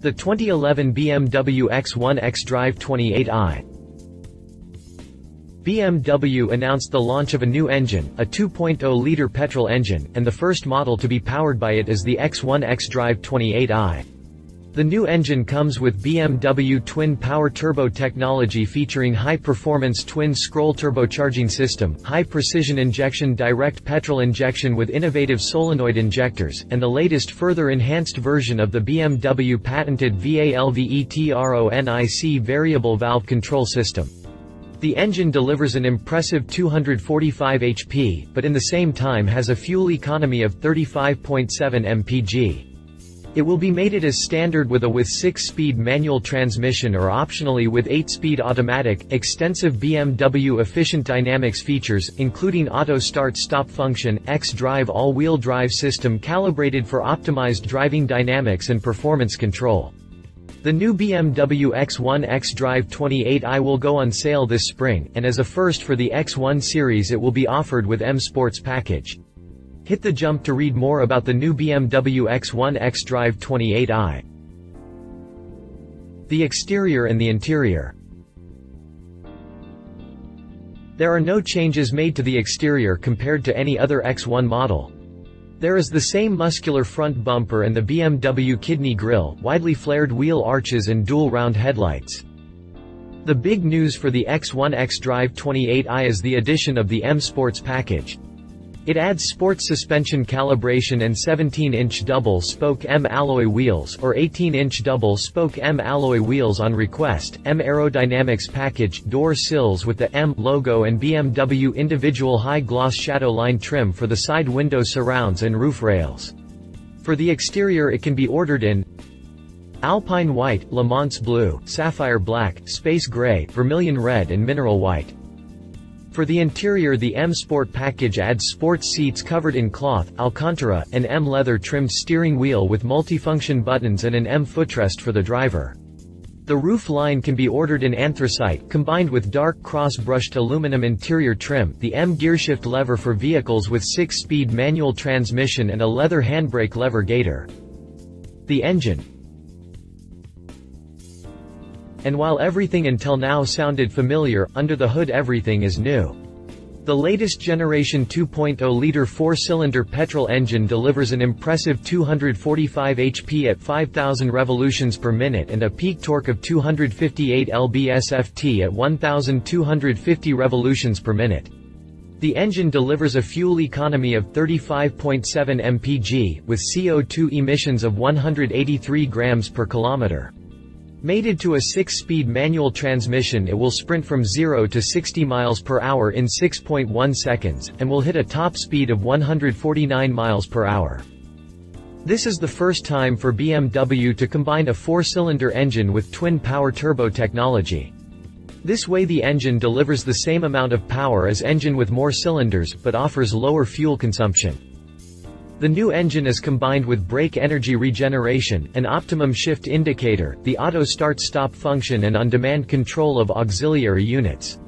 The 2011 BMW X1 xDrive28i. BMW announced the launch of a new engine, a 2.0-liter petrol engine, and the first model to be powered by it is the X1 xDrive28i. The new engine comes with BMW TwinPower Turbo technology featuring high-performance twin-scroll turbocharging system, high-precision injection direct petrol injection with innovative solenoid injectors, and the latest further enhanced version of the BMW patented VALVETRONIC variable valve control system. The engine delivers an impressive 245 HP, but in the same time has a fuel economy of 35.7 mpg. It will be mated as standard with 6-speed manual transmission or optionally with 8-speed automatic. Extensive BMW EfficientDynamics features, including auto start-stop function, xDrive all-wheel drive system calibrated for optimized driving dynamics and performance control. The new BMW X1 xDrive28i will go on sale this spring, and as a first for the X1 series it will be offered with M Sports package. Hit the jump to read more about the new BMW X1 xDrive28i. The exterior and the interior. There are no changes made to the exterior compared to any other X1 model. There is the same muscular front bumper and the BMW kidney grille, widely flared wheel arches and dual round headlights. The big news for the X1 xDrive28i is the addition of the M Sports package. It adds sports suspension calibration and 17-inch double-spoke M alloy wheels or 18-inch double-spoke M alloy wheels on request, M aerodynamics package, door sills with the M logo and BMW individual high-gloss shadow line trim for the side window surrounds and roof rails. For the exterior it can be ordered in Alpine White, Le Mans Blue, Sapphire Black, Space Gray, Vermilion Red and Mineral White. For the interior the M Sport package adds sports seats covered in cloth, Alcantara, an M leather-trimmed steering wheel with multifunction buttons and an M footrest for the driver. The roof line can be ordered in anthracite, combined with dark cross-brushed aluminum interior trim, the M gearshift lever for vehicles with 6-speed manual transmission and a leather handbrake lever gaiter. The engine. And while everything until now sounded familiar, under the hood everything is new. The latest generation 2.0-liter 4-cylinder petrol engine delivers an impressive 245 HP at 5,000 revolutions per minute and a peak torque of 258 lbs-ft at 1,250 revolutions per minute. The engine delivers a fuel economy of 35.7 mpg, with CO2 emissions of 183 grams per kilometer. Mated to a 6-speed manual transmission it will sprint from 0 to 60 miles per hour in 6.1 seconds, and will hit a top speed of 149 miles per hour. This is the first time for BMW to combine a 4-cylinder engine with twin-power turbo technology. This way the engine delivers the same amount of power as engine with more cylinders, but offers lower fuel consumption. The new engine is combined with brake energy regeneration, an optimum shift indicator, the auto start-stop function and on-demand control of auxiliary units.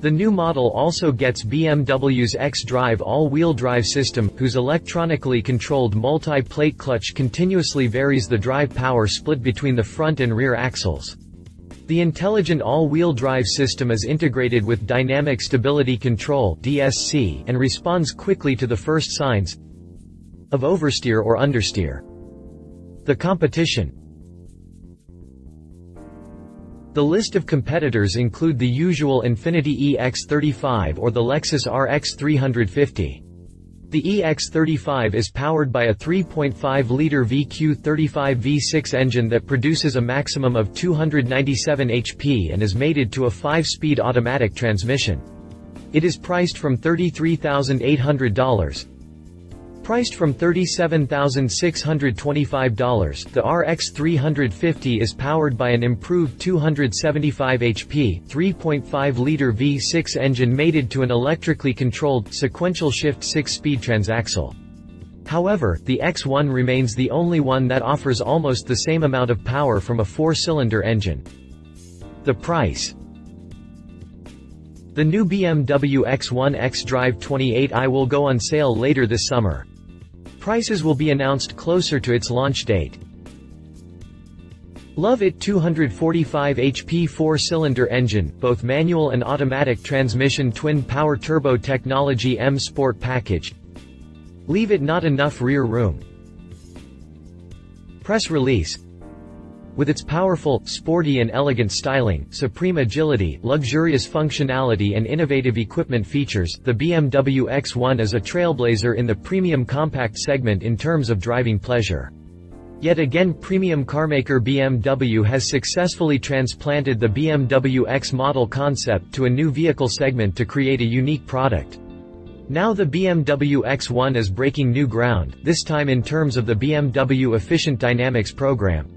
The new model also gets BMW's xDrive all-wheel drive system, whose electronically controlled multi-plate clutch continuously varies the drive power split between the front and rear axles. The intelligent all-wheel drive system is integrated with Dynamic Stability Control (DSC) and responds quickly to the first signs of oversteer or understeer. The competition. The list of competitors include the usual Infiniti EX35 or the Lexus RX 350. The EX35 is powered by a 3.5-liter VQ35 V6 engine that produces a maximum of 297 HP and is mated to a 5-speed automatic transmission. It is priced from $33,800. Priced from $37,625, the RX 350 is powered by an improved 275 HP, 3.5-liter V6 engine mated to an electrically controlled, sequential shift 6-speed transaxle. However, the X1 remains the only one that offers almost the same amount of power from a 4-cylinder engine. The price. The new BMW X1 xDrive28i will go on sale later this summer. Prices will be announced closer to its launch date. Love it 245 HP 4-cylinder engine, both manual and automatic transmission TwinPower Turbo Technology M Sport package. Leave it not enough rear room. Press release. With its powerful, sporty and elegant styling, supreme agility, luxurious functionality and innovative equipment features, the BMW X1 is a trailblazer in the premium compact segment in terms of driving pleasure. Yet again, premium carmaker BMW has successfully transplanted the BMW X model concept to a new vehicle segment to create a unique product. Now the BMW X1 is breaking new ground, this time in terms of the BMW EfficientDynamics program.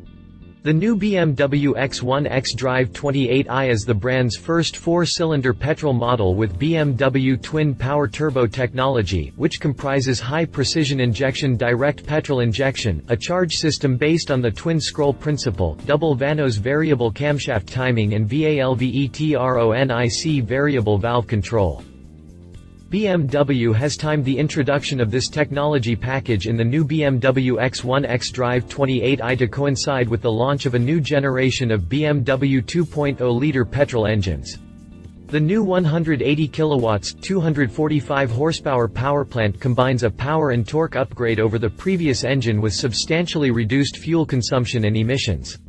The new BMW X1 xDrive28i is the brand's first 4-cylinder petrol model with BMW TwinPower Turbo technology, which comprises high precision injection direct petrol injection, a charge system based on the twin scroll principle, double VANOS variable camshaft timing and VALVETRONIC variable valve control. BMW has timed the introduction of this technology package in the new BMW X1 xDrive28i to coincide with the launch of a new generation of BMW 2.0-liter petrol engines. The new 180 kilowatts, 245 horsepower powerplant combines a power and torque upgrade over the previous engine with substantially reduced fuel consumption and emissions.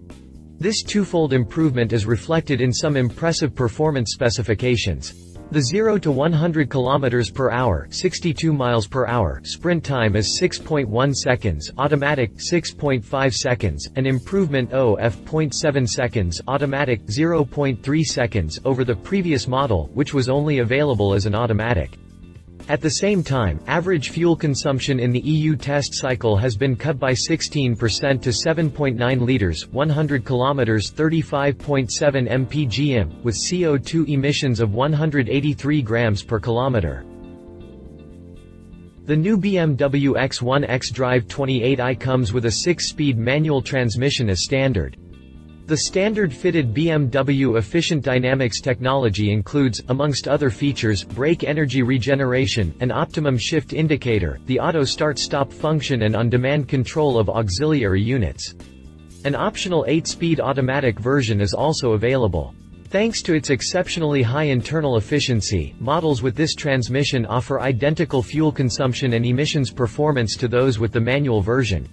This twofold improvement is reflected in some impressive performance specifications. The 0 to 100 km per hour, 62 miles per hour sprint time is 6.1 seconds, automatic 6.5 seconds, an improvement of 0.7 seconds, automatic 0.3 seconds over the previous model, which was only available as an automatic. At the same time, average fuel consumption in the EU test cycle has been cut by 16% to 7.9 liters, 100 kilometers, 35.7 mpgm, with CO2 emissions of 183 grams per kilometer. The new BMW X1 xDrive28i comes with a 6-speed manual transmission as standard. The standard-fitted BMW EfficientDynamics technology includes, amongst other features, brake energy regeneration, an optimum shift indicator, the auto start-stop function and on-demand control of auxiliary units. An optional 8-speed automatic version is also available. Thanks to its exceptionally high internal efficiency, models with this transmission offer identical fuel consumption and emissions performance to those with the manual version.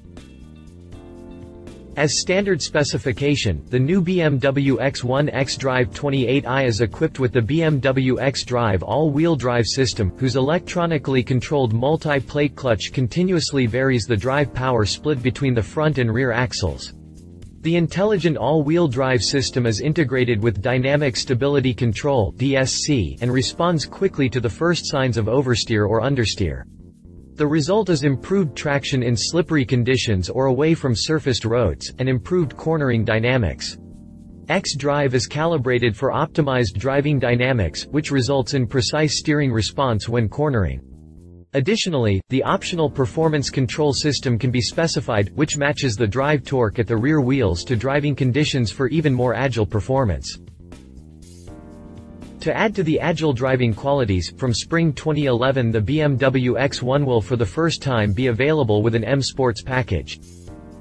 As standard specification, the new BMW X1 xDrive28i is equipped with the BMW xDrive all-wheel drive system, whose electronically controlled multi-plate clutch continuously varies the drive power split between the front and rear axles. The intelligent all-wheel drive system is integrated with Dynamic Stability Control (DSC) and responds quickly to the first signs of oversteer or understeer. The result is improved traction in slippery conditions or away from surfaced roads, and improved cornering dynamics. xDrive is calibrated for optimized driving dynamics, which results in precise steering response when cornering. Additionally, the optional performance control system can be specified, which matches the drive torque at the rear wheels to driving conditions for even more agile performance. To add to the agile driving qualities, from spring 2011 the BMW X1 will for the first time be available with an M Sports package.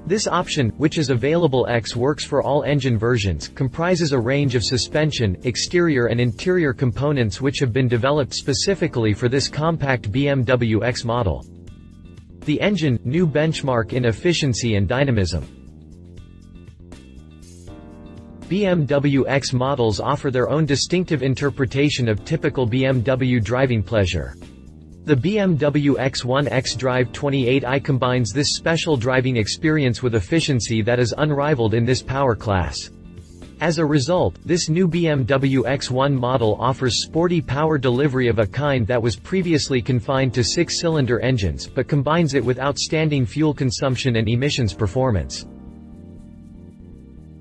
This option, which is available X works for all engine versions, comprises a range of suspension, exterior and interior components which have been developed specifically for this compact BMW X model. The engine, new benchmark in efficiency and dynamism. BMW X models offer their own distinctive interpretation of typical BMW driving pleasure. The BMW X1 xDrive28i combines this special driving experience with efficiency that is unrivaled in this power class. As a result, this new BMW X1 model offers sporty power delivery of a kind that was previously confined to 6-cylinder engines, but combines it with outstanding fuel consumption and emissions performance.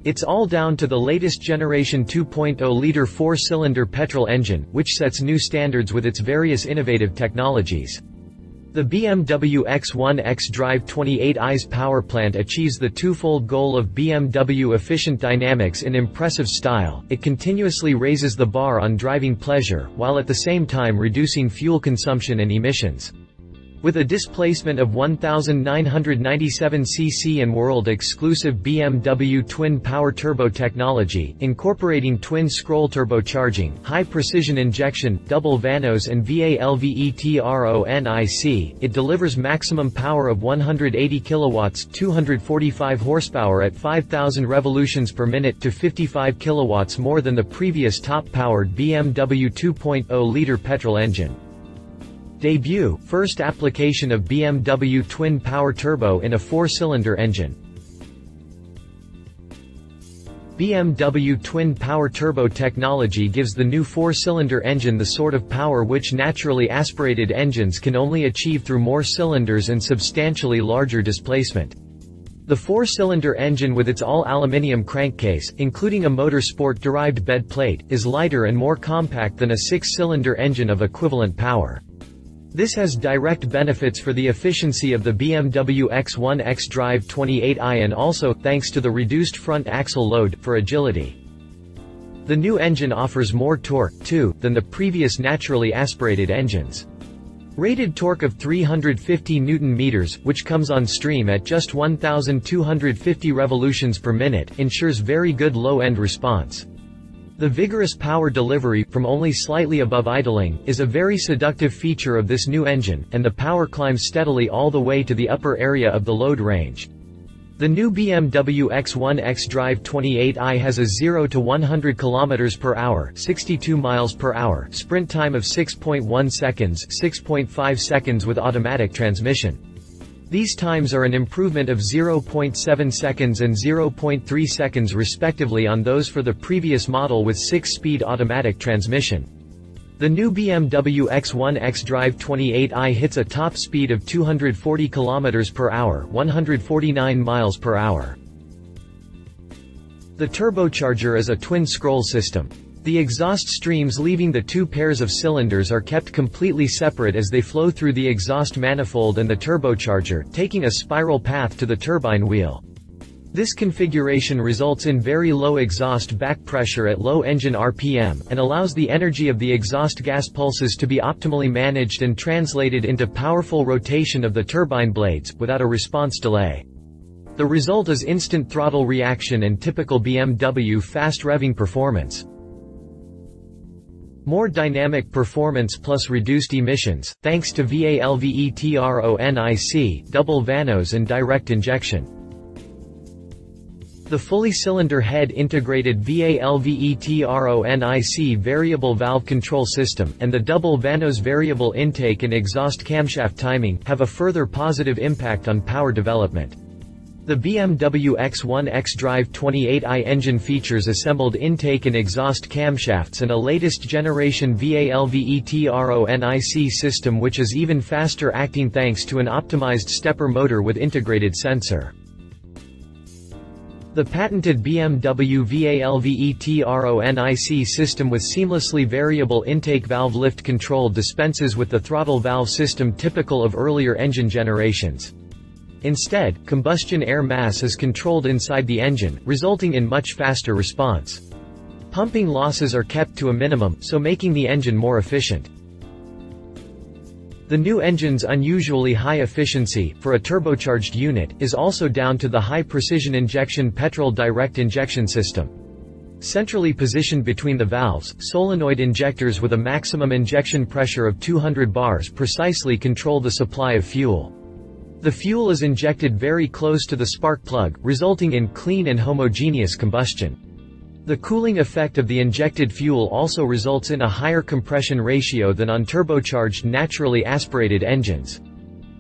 It's all down to the latest generation 2.0-liter 4-cylinder petrol engine, which sets new standards with its various innovative technologies. The BMW X1 xDrive28i's powerplant achieves the twofold goal of BMW EfficientDynamics in impressive style. It continuously raises the bar on driving pleasure, while at the same time reducing fuel consumption and emissions. With a displacement of 1,997 cc and world-exclusive BMW TwinPower Turbo technology, incorporating twin-scroll turbocharging, high-precision injection, double VANOS and VALVETRONIC, it delivers maximum power of 180 kilowatts, 245 horsepower at 5,000 revolutions per minute to 55 kilowatts more than the previous top-powered BMW 2.0-liter petrol engine. Debut, first application of BMW TwinPower Turbo in a four-cylinder engine. BMW TwinPower Turbo technology gives the new four-cylinder engine the sort of power which naturally aspirated engines can only achieve through more cylinders and substantially larger displacement. The four-cylinder engine with its all-aluminium crankcase, including a motorsport-derived bed plate, is lighter and more compact than a six-cylinder engine of equivalent power. This has direct benefits for the efficiency of the BMW X1 xDrive28i and also, thanks to the reduced front axle load, for agility. The new engine offers more torque, too, than the previous naturally aspirated engines. Rated torque of 350 Nm, which comes on stream at just 1,250 revolutions per minute, ensures very good low-end response. The vigorous power delivery, from only slightly above idling, is a very seductive feature of this new engine, and the power climbs steadily all the way to the upper area of the load range. The new BMW X1 xDrive28i has a 0 to 100 km per hour, 62 miles per hour sprint time of 6.1 seconds, 6.5 seconds with automatic transmission. These times are an improvement of 0.7 seconds and 0.3 seconds respectively on those for the previous model with 6-speed automatic transmission. The new BMW X1 xDrive28i hits a top speed of 240 km per hour, 149 miles per hour. The turbocharger is a twin-scroll system. The exhaust streams leaving the two pairs of cylinders are kept completely separate as they flow through the exhaust manifold and the turbocharger, taking a spiral path to the turbine wheel. This configuration results in very low exhaust back pressure at low engine RPM, and allows the energy of the exhaust gas pulses to be optimally managed and translated into powerful rotation of the turbine blades, without a response delay. The result is instant throttle reaction and typical BMW fast revving performance. More dynamic performance plus reduced emissions, thanks to VALVETRONIC, double VANOS and direct injection. The fully cylinder head integrated VALVETRONIC variable valve control system, and the double VANOS variable intake and exhaust camshaft timing, have a further positive impact on power development. The BMW X1 xDrive28i engine features assembled intake and exhaust camshafts and a latest generation VALVETRONIC system which is even faster acting thanks to an optimized stepper motor with integrated sensor. The patented BMW VALVETRONIC system with seamlessly variable intake valve lift control dispenses with the throttle valve system typical of earlier engine generations. Instead, combustion air mass is controlled inside the engine, resulting in much faster response. Pumping losses are kept to a minimum, so making the engine more efficient. The new engine's unusually high efficiency, for a turbocharged unit, is also down to the high precision injection petrol direct injection system. Centrally positioned between the valves, solenoid injectors with a maximum injection pressure of 200 bars precisely control the supply of fuel. The fuel is injected very close to the spark plug, resulting in clean and homogeneous combustion. The cooling effect of the injected fuel also results in a higher compression ratio than on turbocharged naturally aspirated engines.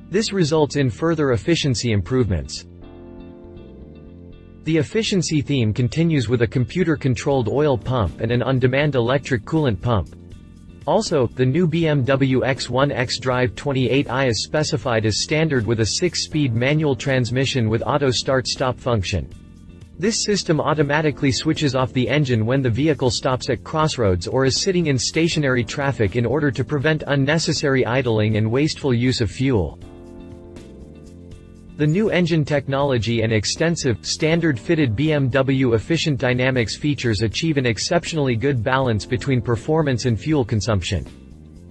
This results in further efficiency improvements. The efficiency theme continues with a computer-controlled oil pump and an on-demand electric coolant pump. Also, the new BMW X1 xDrive28i is specified as standard with a 6-speed manual transmission with auto start-stop function. This system automatically switches off the engine when the vehicle stops at crossroads or is sitting in stationary traffic in order to prevent unnecessary idling and wasteful use of fuel. The new engine technology and extensive, standard-fitted BMW EfficientDynamics features achieve an exceptionally good balance between performance and fuel consumption.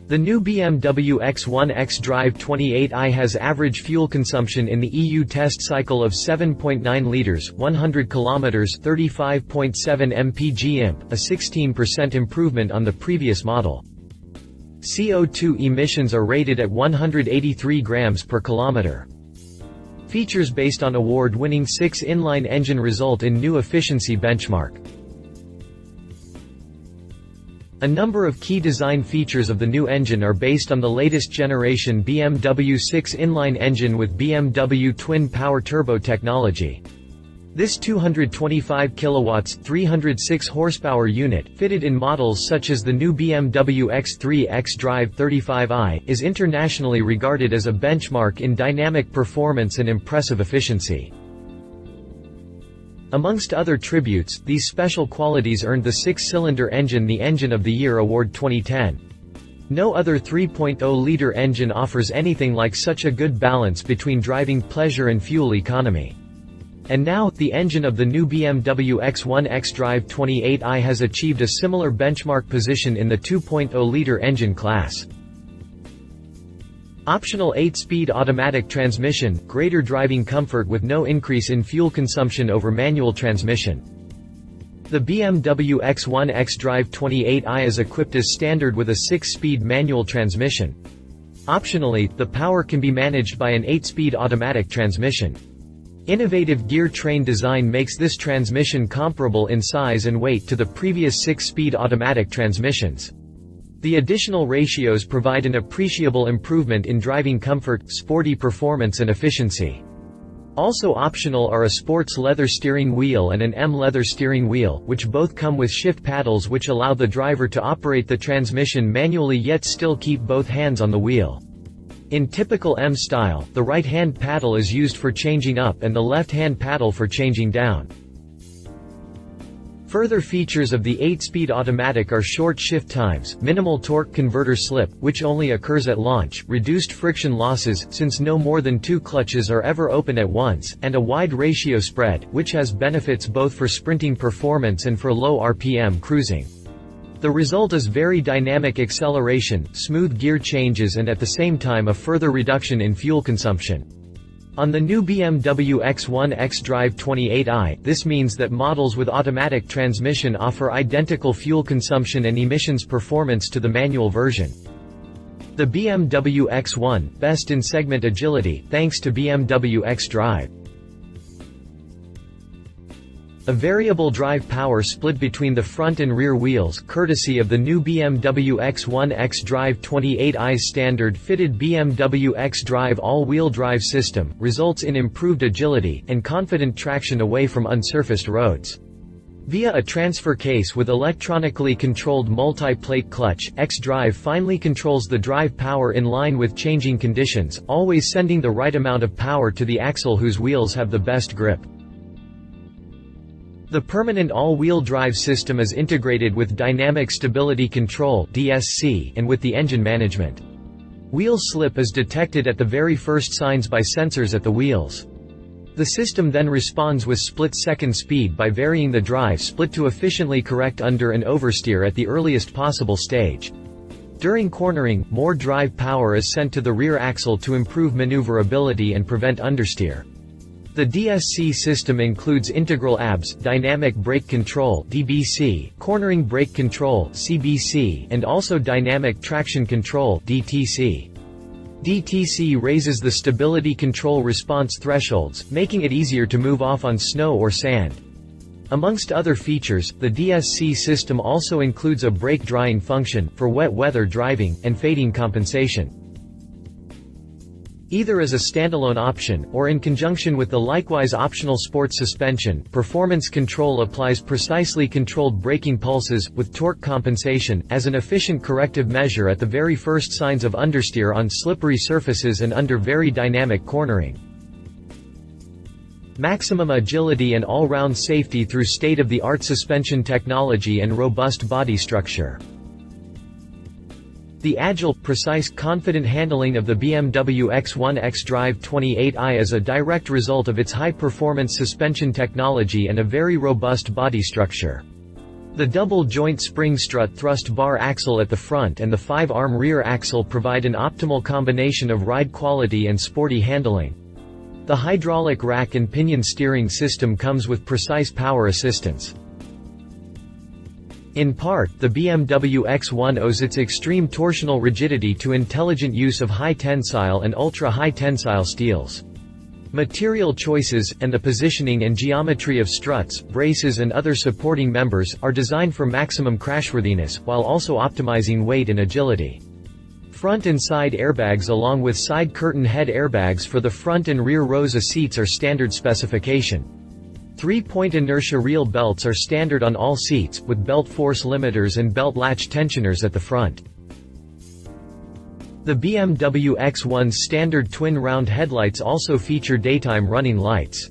The new BMW X1 xDrive28i has average fuel consumption in the EU test cycle of 7.9 liters 100 kilometers 35.7 mpg-imp, a 16% improvement on the previous model. CO2 emissions are rated at 183 grams per kilometer. Features based on award-winning 6 inline engine result in new efficiency benchmark. A number of key design features of the new engine are based on the latest generation BMW 6 inline engine with BMW TwinPower Turbo technology. This 225 kW 306 horsepower unit, fitted in models such as the new BMW X3 xDrive28i, is internationally regarded as a benchmark in dynamic performance and impressive efficiency. Amongst other tributes, these special qualities earned the 6-cylinder engine the Engine of the Year Award 2010. No other 3.0-liter engine offers anything like such a good balance between driving pleasure and fuel economy. And now, the engine of the new BMW X1 xDrive28i has achieved a similar benchmark position in the 2.0-liter engine class. Optional 8-speed automatic transmission, greater driving comfort with no increase in fuel consumption over manual transmission. The BMW X1 xDrive28i is equipped as standard with a 6-speed manual transmission. Optionally, the power can be managed by an 8-speed automatic transmission. Innovative gear train design makes this transmission comparable in size and weight to the previous 6-speed automatic transmissions. The additional ratios provide an appreciable improvement in driving comfort, sporty performance and efficiency. Also optional are a sports leather steering wheel and an M leather steering wheel, which both come with shift paddles which allow the driver to operate the transmission manually yet still keep both hands on the wheel. In typical M style, the right hand paddle is used for changing up and the left hand paddle for changing down. Further features of the 8-speed automatic are short shift times, minimal torque converter slip, which only occurs at launch, reduced friction losses, since no more than 2 clutches are ever open at once, and a wide ratio spread, which has benefits both for sprinting performance and for low RPM cruising. The result is very dynamic acceleration, smooth gear changes and at the same time a further reduction in fuel consumption. On the new BMW X1 xDrive28i, this means that models with automatic transmission offer identical fuel consumption and emissions performance to the manual version. The BMW X1, best in segment agility, thanks to BMW xDrive. A variable drive power split between the front and rear wheels courtesy of the new BMW X1 xDrive28i's standard-fitted BMW xDrive all-wheel drive system, results in improved agility, and confident traction away from unsurfaced roads. Via a transfer case with electronically controlled multi-plate clutch, xDrive finely controls the drive power in line with changing conditions, always sending the right amount of power to the axle whose wheels have the best grip. The permanent all-wheel drive system is integrated with Dynamic Stability Control (DSC) and with the engine management. Wheel slip is detected at the very first signs by sensors at the wheels. The system then responds with split-second speed by varying the drive split to efficiently correct under and oversteer at the earliest possible stage. During cornering, more drive power is sent to the rear axle to improve maneuverability and prevent understeer. The DSC system includes integral ABS, dynamic brake control (DBC), cornering brake control (CBC), and also dynamic traction control (DTC). DTC raises the stability control response thresholds, making it easier to move off on snow or sand. Amongst other features, the DSC system also includes a brake drying function, for wet weather driving, and fading compensation. Either as a standalone option, or in conjunction with the likewise optional sports suspension, Performance Control applies precisely controlled braking pulses, with torque compensation, as an efficient corrective measure at the very first signs of understeer on slippery surfaces and under very dynamic cornering. Maximum agility and all-round safety through state-of-the-art suspension technology and robust body structure. The agile, precise, confident handling of the BMW X1 xDrive28i is a direct result of its high-performance suspension technology and a very robust body structure. The double joint spring strut thrust bar axle at the front and the 5-arm rear axle provide an optimal combination of ride quality and sporty handling. The hydraulic rack and pinion steering system comes with precise power assistance. In part, the BMW X1 owes its extreme torsional rigidity to intelligent use of high tensile and ultra-high tensile steels. Material choices, and the positioning and geometry of struts, braces and other supporting members, are designed for maximum crashworthiness, while also optimizing weight and agility. Front and side airbags along with side curtain head airbags for the front and rear rows of seats are standard specification. 3-point inertia reel belts are standard on all seats, with belt force limiters and belt latch tensioners at the front. The BMW X1's standard twin round headlights also feature daytime running lights.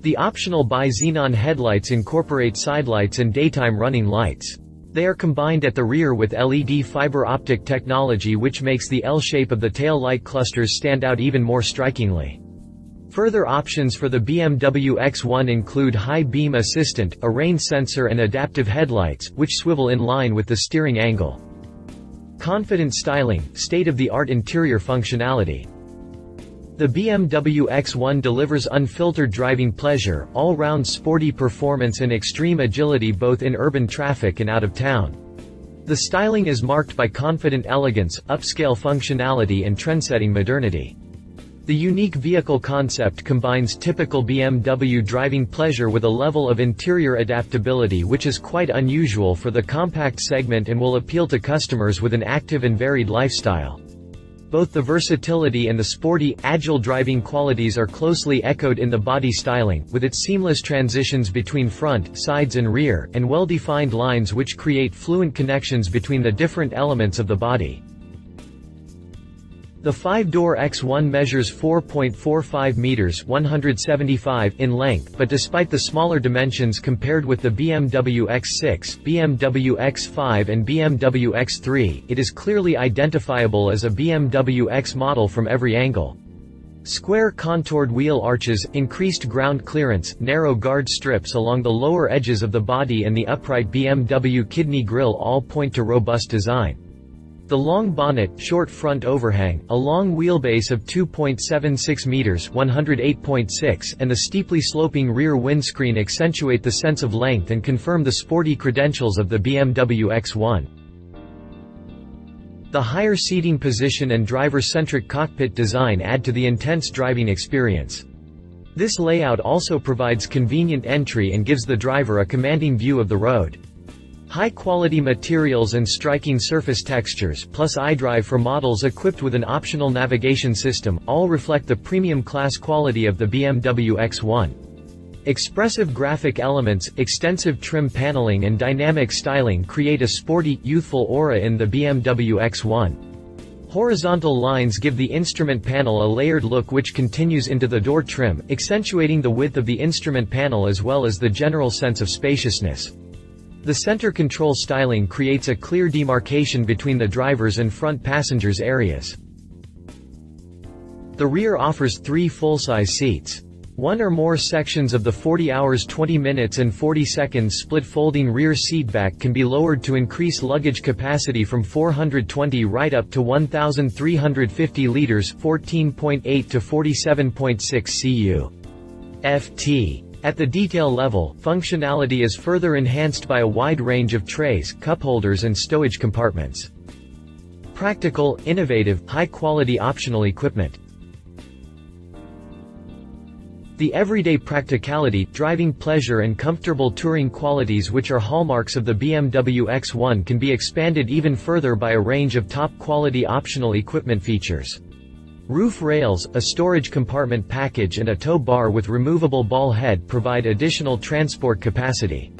The optional bi-xenon headlights incorporate sidelights and daytime running lights. They are combined at the rear with LED fiber optic technology, which makes the L shape of the tail light clusters stand out even more strikingly. Further options for the BMW X1 include high beam assistant, a rain sensor and adaptive headlights, which swivel in line with the steering angle. Confident styling, state-of-the-art interior functionality. The BMW X1 delivers unfiltered driving pleasure, all-round sporty performance and extreme agility both in urban traffic and out of town. The styling is marked by confident elegance, upscale functionality and trendsetting modernity. The unique vehicle concept combines typical BMW driving pleasure with a level of interior adaptability which is quite unusual for the compact segment and will appeal to customers with an active and varied lifestyle. Both the versatility and the sporty, agile driving qualities are closely echoed in the body styling, with its seamless transitions between front, sides and rear, and well-defined lines which create fluent connections between the different elements of the body. The 5-door X1 measures 4.45 meters (175) in length, but despite the smaller dimensions compared with the BMW X6, BMW X5 and BMW X3, it is clearly identifiable as a BMW X model from every angle. Square contoured wheel arches, increased ground clearance, narrow guard strips along the lower edges of the body and the upright BMW kidney grille all point to robust design. The long bonnet, short front overhang, a long wheelbase of 2.76 meters (108.6), and the steeply sloping rear windscreen accentuate the sense of length and confirm the sporty credentials of the BMW X1. The higher seating position and driver-centric cockpit design add to the intense driving experience. This layout also provides convenient entry and gives the driver a commanding view of the road. High-quality materials and striking surface textures, plus iDrive for models equipped with an optional navigation system, all reflect the premium class quality of the BMW X1. Expressive graphic elements, extensive trim paneling and dynamic styling create a sporty, youthful aura in the BMW X1. Horizontal lines give the instrument panel a layered look which continues into the door trim, accentuating the width of the instrument panel as well as the general sense of spaciousness. The center control styling creates a clear demarcation between the driver's and front passengers' areas. The rear offers 3 full-size seats. One or more sections of the 40 hours 20 minutes and 40 seconds split folding rear seatback can be lowered to increase luggage capacity from 420 right up to 1,350 liters (14.8 to 47.6 cu ft). At the detail level, functionality is further enhanced by a wide range of trays, cup holders and stowage compartments. Practical, innovative, high-quality optional equipment. The everyday practicality, driving pleasure and comfortable touring qualities which are hallmarks of the BMW X1 can be expanded even further by a range of top-quality optional equipment features. Roof rails, a storage compartment package and a tow bar with removable ball head provide additional transport capacity.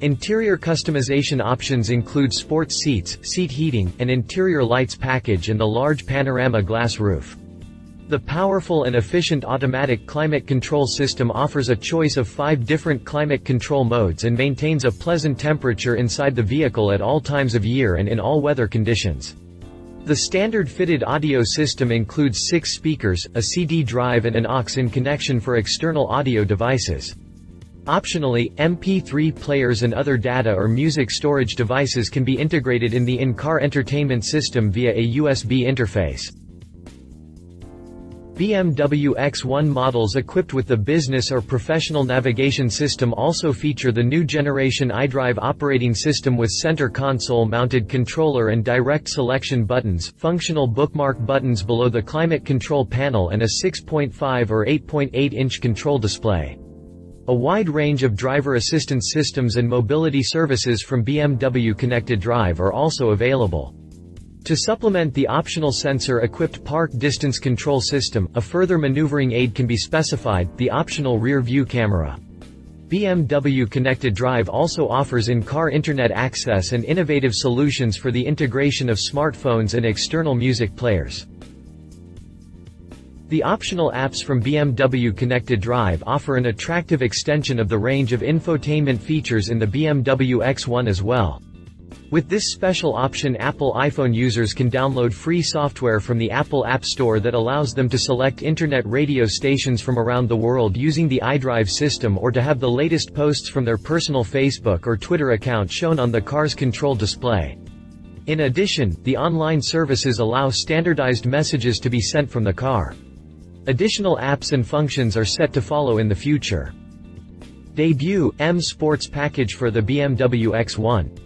Interior customization options include sports seats, seat heating, an interior lights package and the large panorama glass roof. The powerful and efficient automatic climate control system offers a choice of 5 different climate control modes and maintains a pleasant temperature inside the vehicle at all times of year and in all weather conditions. The standard fitted audio system includes 6 speakers, a CD drive and an aux in connection for external audio devices. Optionally, MP3 players and other data or music storage devices can be integrated in the in-car entertainment system via a USB interface. BMW X1 models equipped with the business or professional navigation system also feature the new generation iDrive operating system with center console mounted controller and direct selection buttons, functional bookmark buttons below the climate control panel, and a 6.5 or 8.8 inch control display. A wide range of driver assistance systems and mobility services from BMW Connected Drive are also available. To supplement the optional sensor-equipped park distance control system, a further maneuvering aid can be specified, the optional rear-view camera. BMW Connected Drive also offers in-car internet access and innovative solutions for the integration of smartphones and external music players. The optional apps from BMW Connected Drive offer an attractive extension of the range of infotainment features in the BMW X1 as well. With this special option, Apple iPhone users can download free software from the Apple App Store that allows them to select internet radio stations from around the world using the iDrive system, or to have the latest posts from their personal Facebook or Twitter account shown on the car's control display. In addition, the online services allow standardized messages to be sent from the car. Additional apps and functions are set to follow in the future. Debut, M Sports package for the BMW X1.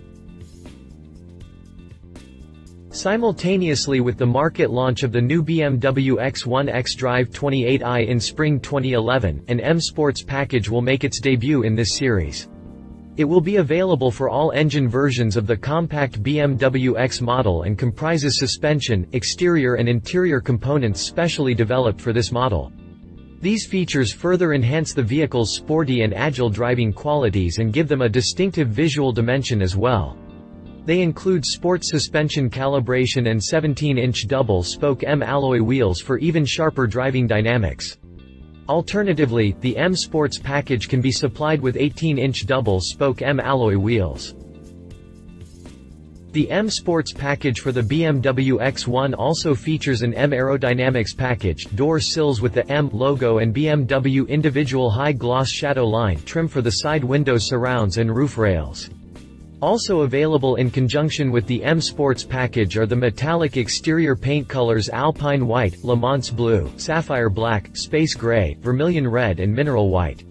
Simultaneously with the market launch of the new BMW X1 xDrive28i in spring 2011, an M Sports package will make its debut in this series. It will be available for all engine versions of the compact BMW X model and comprises suspension, exterior and interior components specially developed for this model. These features further enhance the vehicle's sporty and agile driving qualities and give them a distinctive visual dimension as well. They include sports suspension calibration and 17-inch double-spoke M alloy wheels for even sharper driving dynamics. Alternatively, the M Sports package can be supplied with 18-inch double-spoke M alloy wheels. The M Sports package for the BMW X1 also features an M Aerodynamics package, door sills with the M logo and BMW individual high-gloss shadow line trim for the side window surrounds and roof rails. Also available in conjunction with the M Sports package are the metallic exterior paint colors Alpine White, Le Mans Blue, Sapphire Black, Space Gray, Vermilion Red and Mineral White.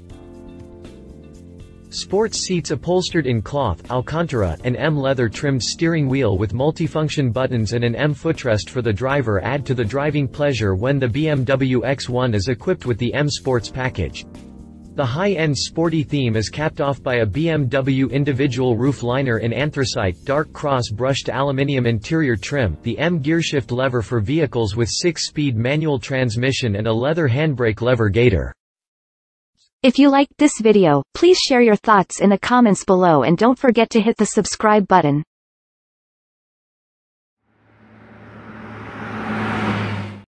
Sports seats upholstered in cloth, Alcantara, an M leather-trimmed steering wheel with multifunction buttons and an M footrest for the driver add to the driving pleasure when the BMW X1 is equipped with the M Sports package. The high-end sporty theme is capped off by a BMW individual roof liner in anthracite, dark cross-brushed aluminium interior trim, the M gearshift lever for vehicles with 6-speed manual transmission and a leather handbrake lever gaiter. If you liked this video, please share your thoughts in the comments below and don't forget to hit the subscribe button.